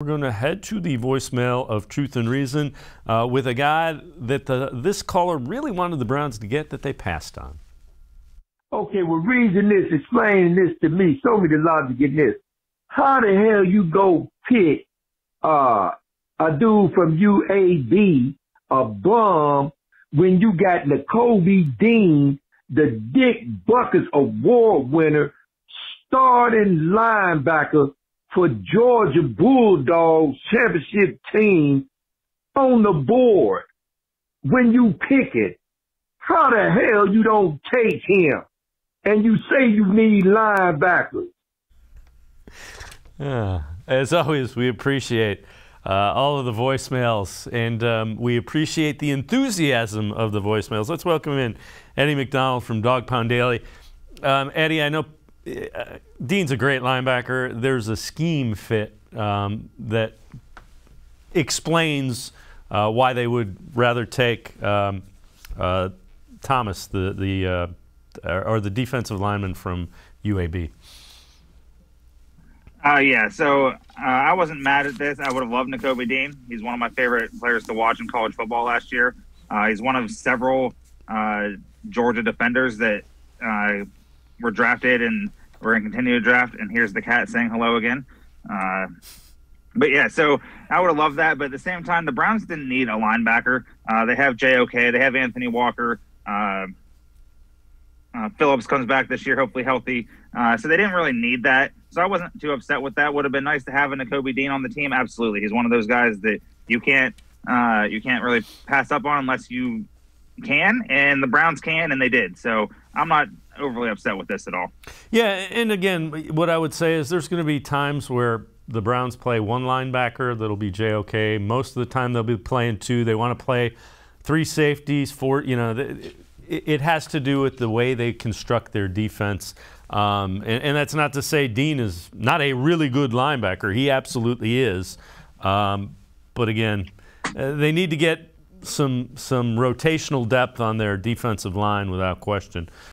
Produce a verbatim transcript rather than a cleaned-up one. We're going to head to the voicemail of Truth and Reason uh, with a guy that the, this caller really wanted the Browns to get that they passed on. Okay, well, reason this, explain this to me. Show me the logic in this. How the hell you go pick uh, a dude from U A B, a bum, when you got Nakobe Dean, the Dick Buckus Award winner, starting linebacker for Georgia Bulldogs championship team on the board when you pick it? How the hell you don't take him? And you say you need linebackers. Yeah. As always, we appreciate uh, all of the voicemails, and um, we appreciate the enthusiasm of the voicemails. Let's welcome in Eddie McDonald from Dog Pound Daily. Um, Eddie, I know Uh, Dean's a great linebacker. There's a scheme fit um, that explains uh, why they would rather take um, uh, Thomas, the the uh, or the defensive lineman from U A B. Uh, yeah, so uh, I wasn't mad at this. I would have loved Nakobe Dean. He's one of my favorite players to watch in college football last year. Uh, he's one of several uh, Georgia defenders that uh, were drafted and we're going to continue to draft, and here's the cat saying hello again. Uh, but, yeah, so I would have loved that. But at the same time, the Browns didn't need a linebacker. Uh, they have J O K. They have Anthony Walker. Uh, uh, Phillips comes back this year, hopefully healthy. Uh, so they didn't really need that. So I wasn't too upset with that. Would have been nice to have a Nakobe Dean on the team. Absolutely. He's one of those guys that you can't, uh, you can't really pass up on unless you can, and the Browns can, and they did. So I'm not – overly upset with this at all. Yeah, and again, what I would say is there's going to be times where the Browns play one linebacker, that'll be J O K. Most of the time they'll be playing two. They want to play three safeties, four, you know, it has to do with the way they construct their defense. Um, and, and that's not to say Dean is not a really good linebacker. He absolutely is. Um, but again, they need to get some some rotational depth on their defensive line without question.